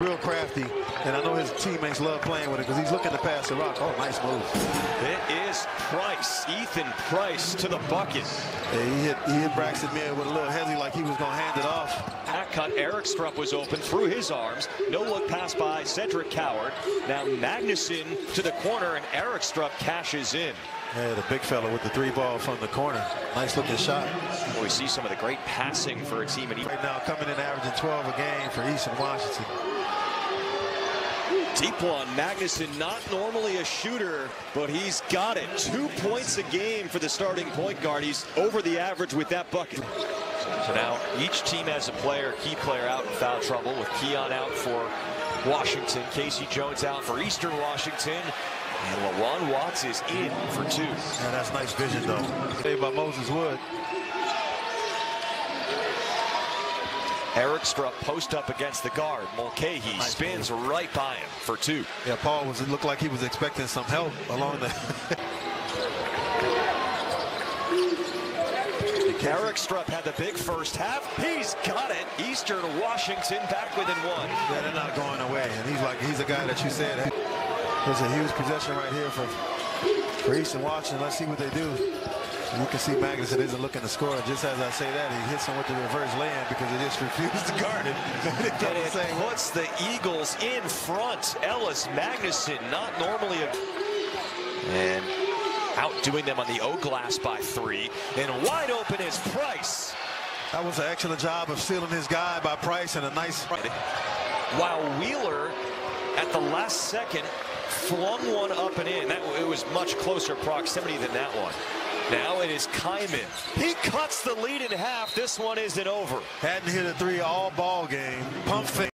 Real crafty, and I know his teammates love playing with it because he's looking to pass the rock. Oh, nice move. It is Price, Ethan Price to the bucket. Yeah, he hit Braxton Meehan with a little hezzy like he was going to hand it off. That cut, Eric Stroup was open through his arms. No look pass by Cedric Coward. Now Magnuson to the corner, and Eric Stroup cashes in. Yeah, the big fella with the three ball from the corner. Nice looking shot. Well, we see some of the great passing for a team. Right now coming in averaging 12 a game for Eastern Washington. Deep one, Magnuson, not normally a shooter, but he's got it. 2 points a game for the starting point guard. He's over the average with that bucket. So now each team has a player, key player out in foul trouble, with Keon out for Washington, Casey Jones out for Eastern Washington, and LaWan Watts is in for two. Yeah, that's nice vision, though. Saved by Moses Wood. Eric Stroup post up against the guard. Mulcahy nice spins move. Right by him for two. Yeah, Paul was, it looked like he was expecting some help along the... Eric Stroup had the big first half. He's got it. Eastern Washington back within one. Yeah, they're not going away. And he's a guy that you said. There's a huge possession right here for Eastern Washington. Let's see what they do. You can see Magnuson isn't looking to score. Just as I say that, he hits him with the reverse layup because he just refused to guard it. It puts the Eagles in front. Ellis Magnuson, not normally a... And outdoing them on the O-glass by three. And wide open is Price. That was an excellent job of sealing his guy by Price, and a nice... While Wheeler, at the last second, flung one up and in. It was much closer proximity than that one. Now it is Kaiman. He cuts the lead in half. This one isn't over. Hadn't hit a three all ball game. Pump fake.